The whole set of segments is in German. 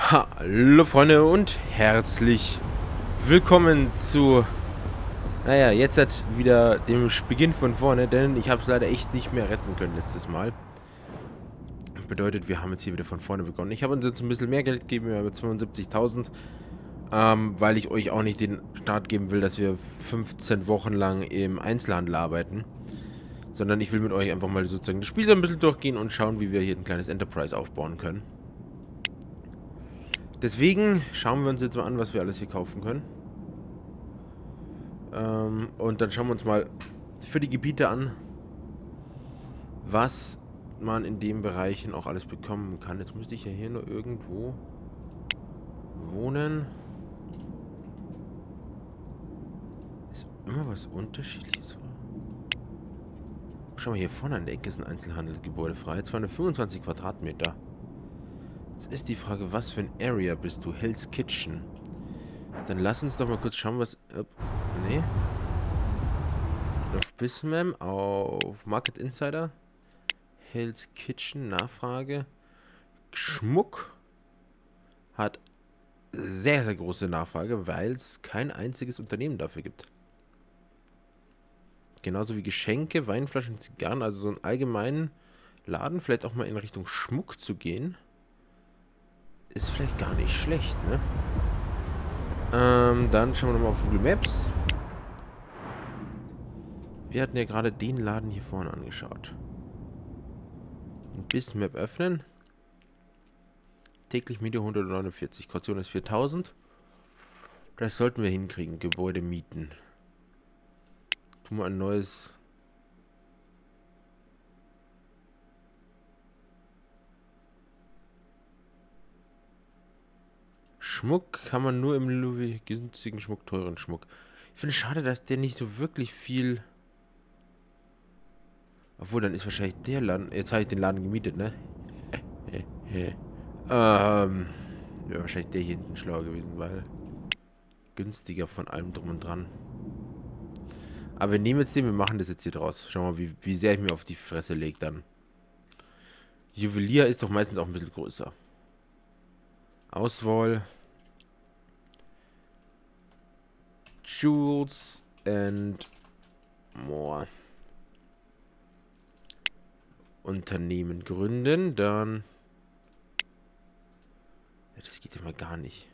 Hallo Freunde und herzlich willkommen zu, naja, jetzt hat wieder dem Beginn von vorne, denn ich habe es leider echt nicht mehr retten können letztes Mal. Bedeutet, wir haben jetzt hier wieder von vorne begonnen. Ich habe uns jetzt ein bisschen mehr Geld gegeben, wir haben jetzt 75.000, weil ich euch auch nicht den Start geben will, dass wir 15 Wochen lang im Einzelhandel arbeiten, sondern ich will mit euch einfach mal sozusagen das Spiel so ein bisschen durchgehen und schauen, wie wir hier ein kleines Enterprise aufbauen können. Deswegen schauen wir uns jetzt mal an, was wir alles hier kaufen können. Und dann schauen wir uns mal für die Gebiete an, was man in den Bereichen auch alles bekommen kann. Jetzt müsste ich ja hier nur irgendwo wohnen. Ist immer was Unterschiedliches. Schau mal, hier vorne an der Ecke ist ein Einzelhandelsgebäude frei. 225 Quadratmeter. Jetzt ist die Frage, was für ein Area bist du? Hell's Kitchen. Dann lass uns doch mal kurz schauen, was... Nee. Auf Bismem, auf Market Insider. Hell's Kitchen, Nachfrage. Schmuck hat sehr, sehr große Nachfrage, weil es kein einziges Unternehmen dafür gibt. Genauso wie Geschenke, Weinflaschen, Zigarren, also so einen allgemeinen Laden. Vielleicht auch mal in Richtung Schmuck zu gehen. Ist vielleicht gar nicht schlecht, ne? Dann schauen wir nochmal auf Google Maps. Wir hatten ja gerade den Laden hier vorne angeschaut. Ein bisschen Map öffnen. Täglich Miete 149. Kaution ist 4000. Das sollten wir hinkriegen. Gebäude mieten. Tun wir ein neues... Schmuck kann man nur im Louvre, günstigen Schmuck, teuren Schmuck. Ich finde es schade, dass der nicht so wirklich viel... Obwohl, dann ist wahrscheinlich der Laden... Jetzt habe ich den Laden gemietet, ne? Ja, wahrscheinlich der hier hinten schlauer gewesen, weil... Günstiger von allem drum und dran. Aber wir nehmen jetzt den, wir machen das jetzt hier draus. Schau mal, wie sehr ich mir auf die Fresse lege dann. Juwelier ist doch meistens auch ein bisschen größer. Auswahl... Jewels and More. Unternehmen gründen, dann... Ja, das geht ja mal gar nicht.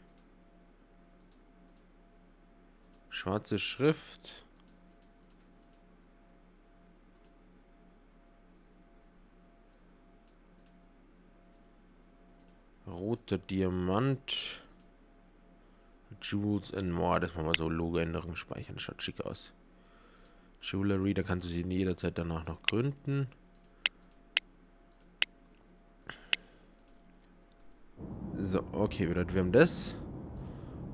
Schwarze Schrift. Roter Diamant. Jewels and More, das machen wir so, Logoänderung speichern, schaut schick aus. Jewelry, da kannst du sie jederzeit danach noch gründen. So, okay, wir haben das.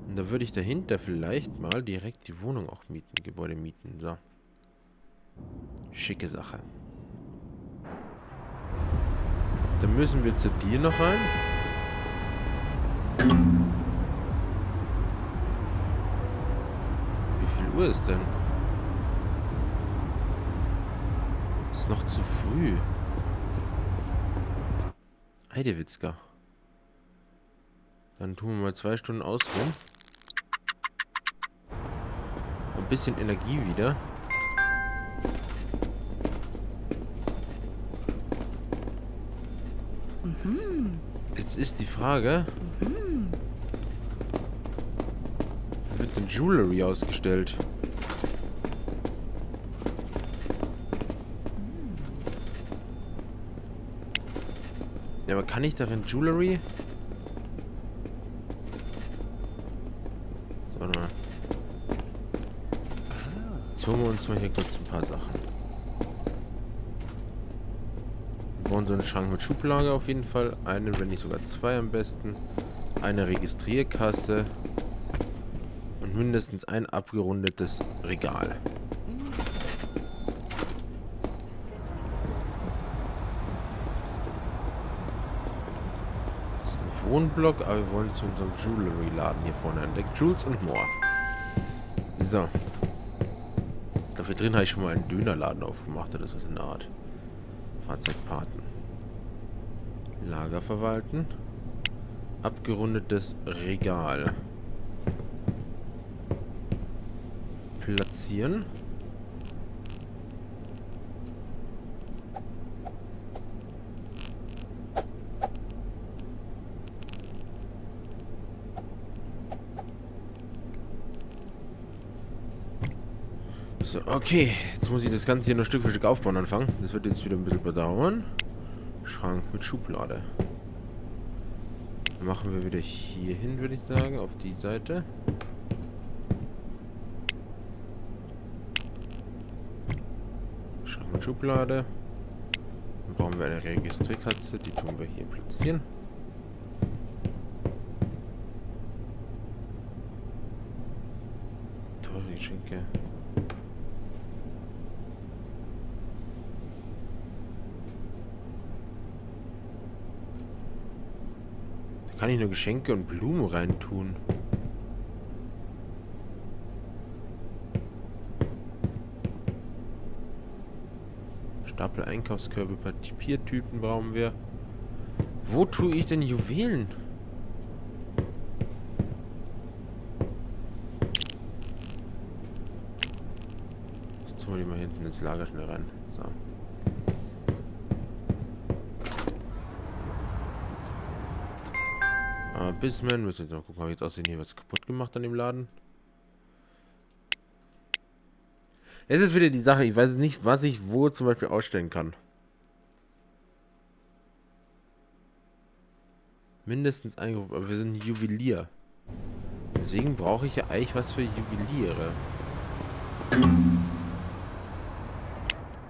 Und da würde ich dahinter vielleicht mal direkt die Wohnung auch mieten, Gebäude mieten, so. Schicke Sache. Dann müssen wir zu dir noch rein. Wie viel Uhr ist denn? Ist noch zu früh. Heidewitzka. Dann tun wir mal 2 Stunden ausruhen. Ein bisschen Energie wieder. Jetzt ist die Frage... Wird denn Jewelry ausgestellt? Ja, aber kann ich darin Jewelry... Jetzt holen wir uns mal hier kurz ein paar Sachen. Wir brauchen so einen Schrank mit Schublade auf jeden Fall. Einen, wenn nicht sogar zwei am besten. Eine Registrierkasse. Und mindestens ein abgerundetes Regal. Das ist ein Wohnblock, aber wir wollen zu unserem Jewelry-Laden hier vorne entdecken. Jewels and More. So. Dafür drin habe ich schon mal einen Dönerladen aufgemacht, oder das ist eine Art. Fahrzeugpaten. Lager verwalten. Abgerundetes Regal. Platzieren. So, okay. Jetzt muss ich das Ganze hier noch Stück für Stück aufbauen anfangen. Das wird jetzt wieder ein bisschen bedauern. Schrank mit Schublade. Machen wir wieder hier hin, würde ich sagen, auf die Seite. Schrank mit Schublade. Dann brauchen wir eine Registrierkatze, die tun wir hier platzieren. Teure Geschenke. Kann ich nur Geschenke und Blumen reintun? Stapel Einkaufskörbe, Papiertüten brauchen wir. Wo tue ich denn Juwelen? Das tun wir die mal hinten ins Lager schnell rein. So. Bisman, müssen wir jetzt mal gucken, ob jetzt aussehen, hier was kaputt gemacht an dem Laden. Es ist wieder die Sache, ich weiß nicht, was ich wo zum Beispiel ausstellen kann. Mindestens ein, aber wir sind Juwelier. Deswegen brauche ich ja eigentlich was für Juweliere.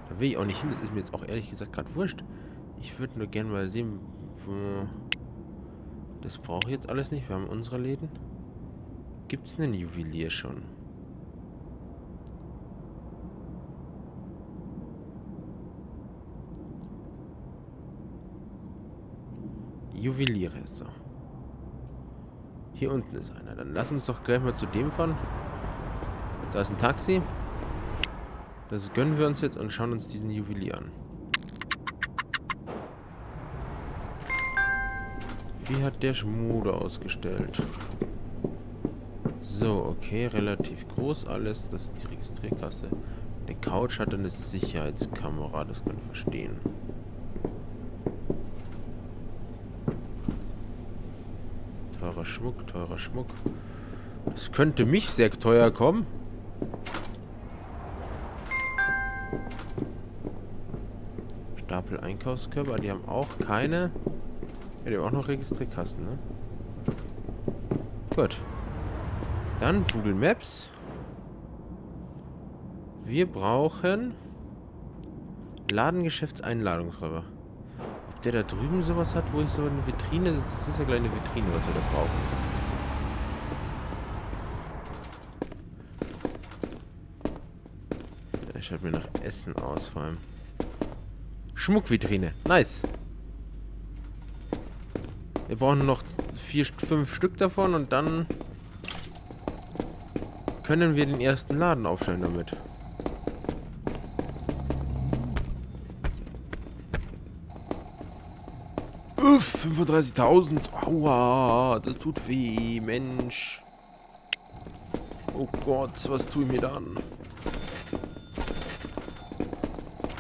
Da will ich auch nicht hin, das ist mir jetzt auch ehrlich gesagt gerade wurscht. Ich würde nur gerne mal sehen, wo... Das brauche ich jetzt alles nicht. Wir haben unsere Läden. Gibt es einen Juwelier schon? Juweliere ist so. Hier unten ist einer. Dann lass uns doch gleich mal zu dem fahren. Da ist ein Taxi. Das gönnen wir uns jetzt und schauen uns diesen Juwelier an. Wie hat der Schmude ausgestellt? So, okay, relativ groß alles. Das ist die Registrierkasse. Eine Couch hat eine Sicherheitskamera, das kann ich verstehen. Teurer Schmuck, teurer Schmuck. Das könnte mich sehr teuer kommen. Stapel Einkaufskörper, die haben auch keine... Ja, die haben auch noch Registrierkasten, ne? Gut. Dann Google Maps. Wir brauchen Ladengeschäftseinladungsräuber. Ob der da drüben sowas hat, wo ich so eine Vitrine... Das ist ja gleich eine Vitrine, was wir da brauchen. Der schaut mir nach Essen aus, vor allem. Schmuckvitrine. Nice. Wir brauchen noch 4, 5 Stück davon und dann können wir den ersten Laden aufstellen damit. Uff, 35.000. Aua, das tut weh, Mensch. Oh Gott, was tue ich mir da an?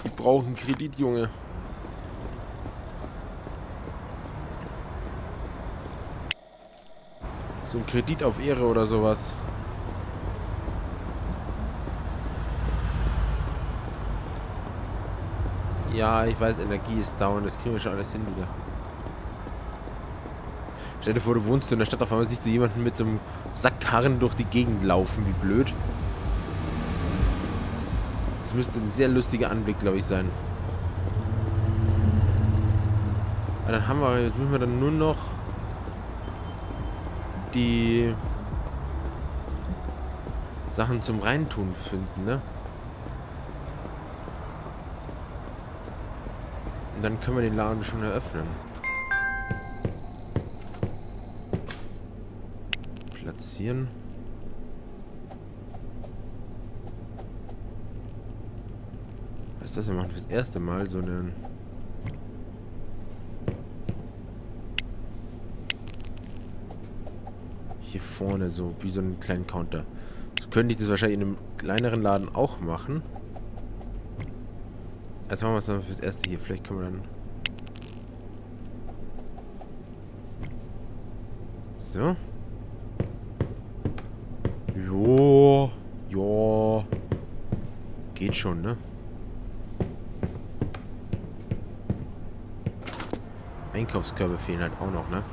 Ich brauche einen Kredit, Junge. So ein Kredit auf Ehre oder sowas. Ja, ich weiß, Energie ist down. Das kriegen wir schon alles hin wieder. Stell dir vor, du wohnst in der Stadt, auf einmal siehst du jemanden mit so einem Sackkarren durch die Gegend laufen. Wie blöd. Das müsste ein sehr lustiger Anblick, glaube ich, sein. Aber dann haben wir, jetzt müssen wir dann nur noch... die Sachen zum Reintun finden, ne? Und dann können wir den Laden schon eröffnen. Platzieren. Was ist das? Wir machen fürs erste Mal so einen hier vorne so, wie so einen kleinen Counter. So könnte ich das wahrscheinlich in einem kleineren Laden auch machen. Jetzt machen wir es mal fürs Erste hier. Vielleicht können wir dann... So. Jo. Jo. Geht schon, ne? Einkaufskörbe fehlen halt auch noch, ne?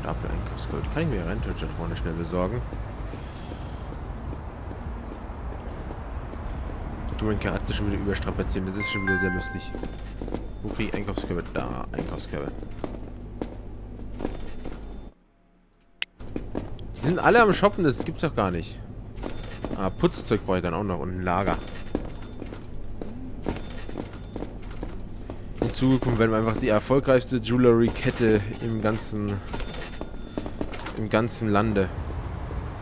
Stapel Einkaufsgold. Kann ich mir ja rein da vorne schnell besorgen. Ich tue meinen Charakter schon wieder überstrapazieren. Das ist schon wieder sehr lustig. Wo kriege ich Einkaufskörbe? Da, Einkaufskörbe. Die sind alle am Shoppen, das gibt's doch gar nicht. Ah, Putzzeug brauche ich dann auch noch und ein Lager. In Zukunft werden wir einfach die erfolgreichste Jewelry-Kette im ganzen Lande.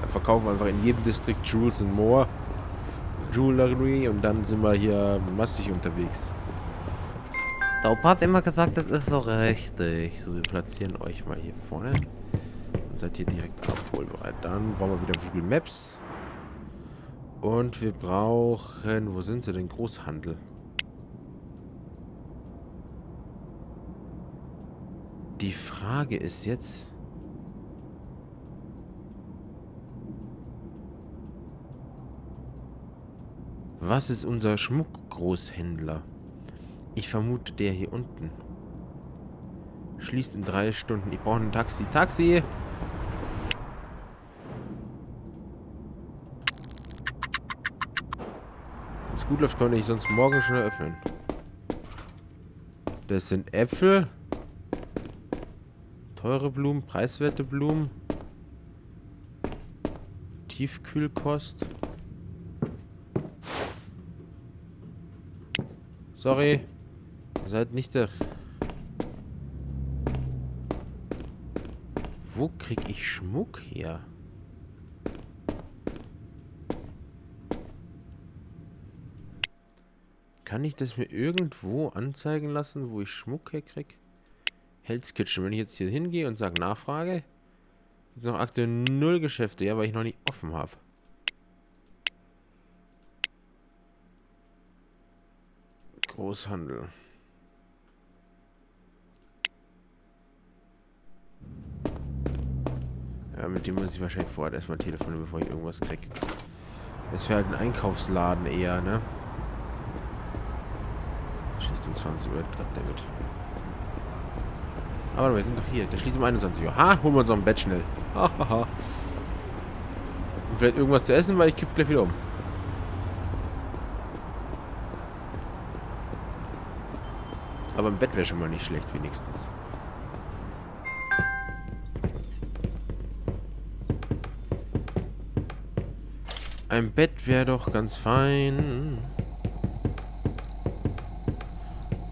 Da verkaufen wir einfach in jedem Distrikt Jewels and More Jewelry und dann sind wir hier massig unterwegs. Taupa hat immer gesagt, das ist so richtig. So, wir platzieren euch mal hier vorne. Und seid hier direkt abholbereit. Dann brauchen wir wieder Google Maps. Und wir brauchen... Wo sind sie denn? Großhandel. Die Frage ist jetzt... Was ist unser Schmuckgroßhändler? Ich vermute, der hier unten. Schließt in 3 Stunden. Ich brauche ein Taxi. Taxi! Wenn es gut läuft, könnte ich sonst morgen schon eröffnen. Das sind Äpfel. Teure Blumen, preiswerte Blumen. Tiefkühlkost. Sorry. Ihr seid nicht der... Wo krieg ich Schmuck her? Kann ich das mir irgendwo anzeigen lassen, wo ich Schmuck herkrieg? Hell's Kitchen. Wenn ich jetzt hier hingehe und sage Nachfrage, gibt es noch aktuell 0 Geschäfte, ja, weil ich noch nicht offen habe. Großhandel. Ja, mit dem muss ich wahrscheinlich vorher erstmal telefonieren, bevor ich irgendwas kriege. Das wäre halt ein Einkaufsladen eher, ne? Schließt um 20 Uhr, klappt der mit. Aber wir sind doch hier. Der schließt um 21 Uhr. Ha, holen wir uns noch ein Bett schnell. Hahaha. Und vielleicht irgendwas zu essen, weil ich kipp gleich wieder um. Aber im Bett wäre schon mal nicht schlecht, wenigstens. Ein Bett wäre doch ganz fein.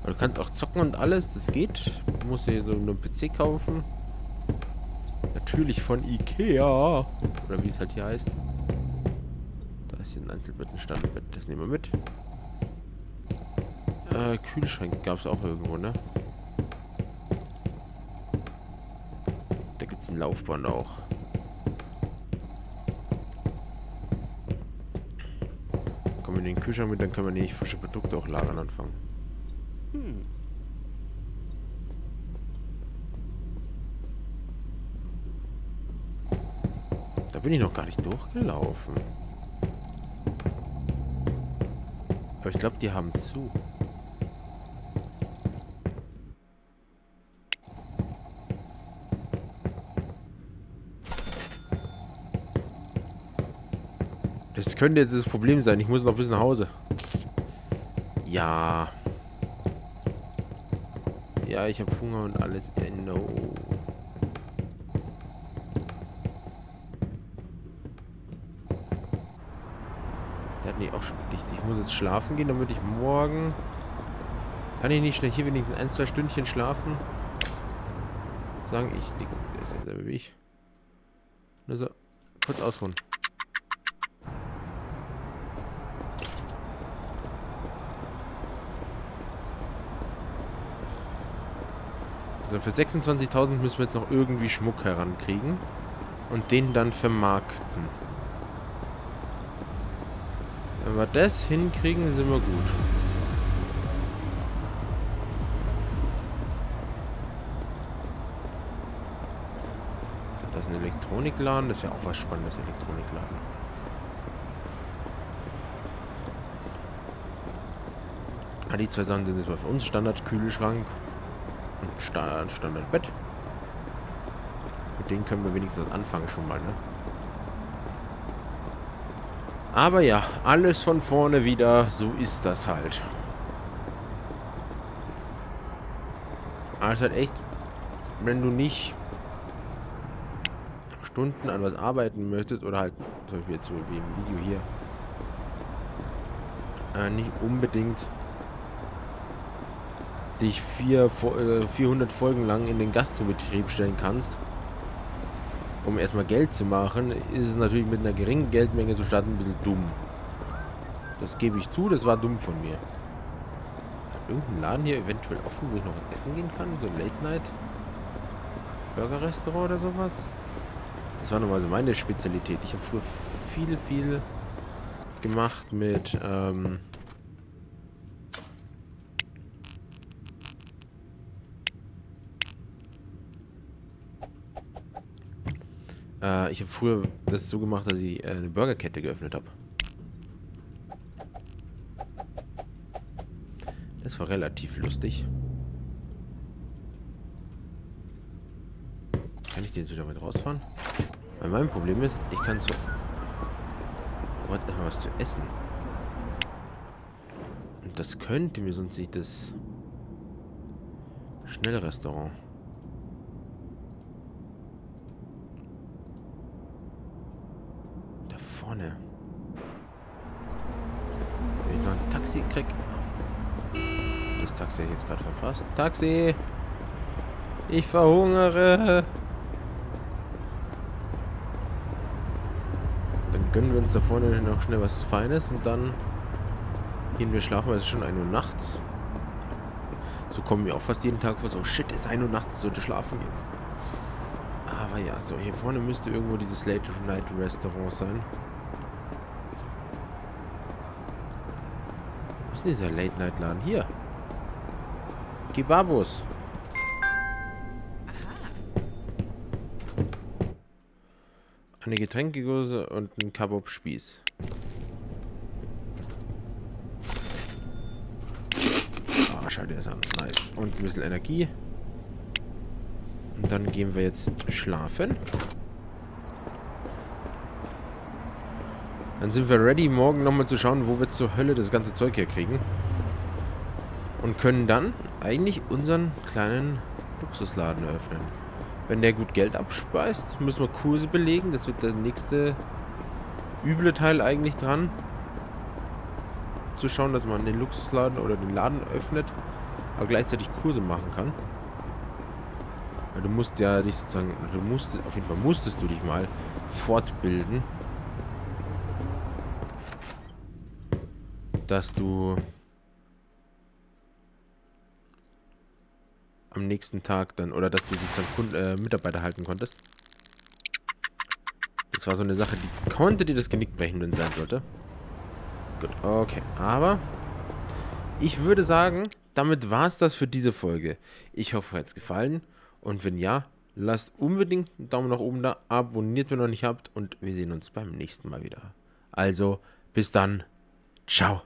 Du kannst auch zocken und alles, das geht. Du musst dir so einen PC kaufen. Natürlich von Ikea. Oder wie es halt hier heißt. Da ist hier ein Einzelbett, ein Standardbett. Das nehmen wir mit. Kühlschrank gab es auch irgendwo, ne? Da gibt es ein Laufband auch. Kommen wir in den Kühlschrank mit, dann können wir nämlich frische Produkte auch lagern anfangen. Hm. Da bin ich noch gar nicht durchgelaufen. Aber ich glaube, die haben zu. Das könnte jetzt das Problem sein. Ich muss noch bis nach Hause. Ja. Ja, ich habe Hunger und alles. No. Der hat nicht auch schon Licht. Ich muss jetzt schlafen gehen, damit ich morgen... Kann ich nicht schnell hier wenigstens 1-2 Stündchen schlafen? Sagen ich... Liege. Der ist ja selber wie ich. Nur so. Kurz ausruhen. Also für 26.000 müssen wir jetzt noch irgendwie Schmuck herankriegen und den dann vermarkten. Wenn wir das hinkriegen, sind wir gut. Das ist ein Elektronikladen, das ist ja auch was Spannendes, Elektronikladen. Die zwei Sachen sind jetzt mal für uns. Standard-Kühlschrank und Standard-Bett. Mit denen können wir wenigstens anfangen schon mal, ne? Aber ja, alles von vorne wieder. So ist das halt. Aber es ist halt echt, wenn du nicht Stunden an was arbeiten möchtest oder halt, zum Beispiel jetzt so wie im Video hier, nicht unbedingt dich 400 Folgen lang in den Gastrobetrieb stellen kannst, um erstmal Geld zu machen, ist es natürlich mit einer geringen Geldmenge zu starten ein bisschen dumm. Das gebe ich zu, das war dumm von mir. Hat irgendein Laden hier eventuell offen, wo ich noch was essen gehen kann? So ein Late-Night-Burger-Restaurant oder sowas? Das war nochmal so meine Spezialität. Ich habe früher viel gemacht mit, ich habe früher das so gemacht, dass ich eine Burgerkette geöffnet habe. Das war relativ lustig. Kann ich den so damit rausfahren? Weil mein Problem ist, ich kann so... Ich wollte erstmal was zu essen. Und das könnte mir sonst nicht das... Schnellrestaurant... Wenn ich noch ein Taxi krieg. Das Taxi habe ich jetzt gerade verpasst. Taxi! Ich verhungere! Dann gönnen wir uns da vorne noch schnell was Feines und dann gehen wir schlafen, weil es ist schon 1 Uhr nachts. So kommen wir auch fast jeden Tag vor, so shit, es ist 1 Uhr nachts, sollte schlafen gehen. Aber ja, so hier vorne müsste irgendwo dieses Late-Night-Restaurant sein. Was ist denn dieser Late-Night-Laden? Hier. Kebabos. Eine Getränkegose und ein Kabob-Spieß. Ah, schau dir das an. Nice. Und ein bisschen Energie. Und dann gehen wir jetzt schlafen. Dann sind wir ready, morgen nochmal zu schauen, wo wir zur Hölle das ganze Zeug hier kriegen. Und können dann eigentlich unseren kleinen Luxusladen eröffnen. Wenn der gut Geld abspeist, müssen wir Kurse belegen. Das wird der nächste üble Teil eigentlich dran. Zu schauen, dass man den Luxusladen oder den Laden öffnet, aber gleichzeitig Kurse machen kann. Du musst ja dich sozusagen, musstest du dich mal fortbilden, dass du am nächsten Tag dann, oder dass du sozusagen Mitarbeiter halten konntest. Das war so eine Sache, die konnte dir das Genick brechen, wenn es sein sollte. Gut, okay, aber ich würde sagen, damit war es das für diese Folge. Ich hoffe, euch hat es gefallen. Und wenn ja, lasst unbedingt einen Daumen nach oben da, abonniert, wenn ihr noch nicht habt, und wir sehen uns beim nächsten Mal wieder. Also, bis dann. Ciao.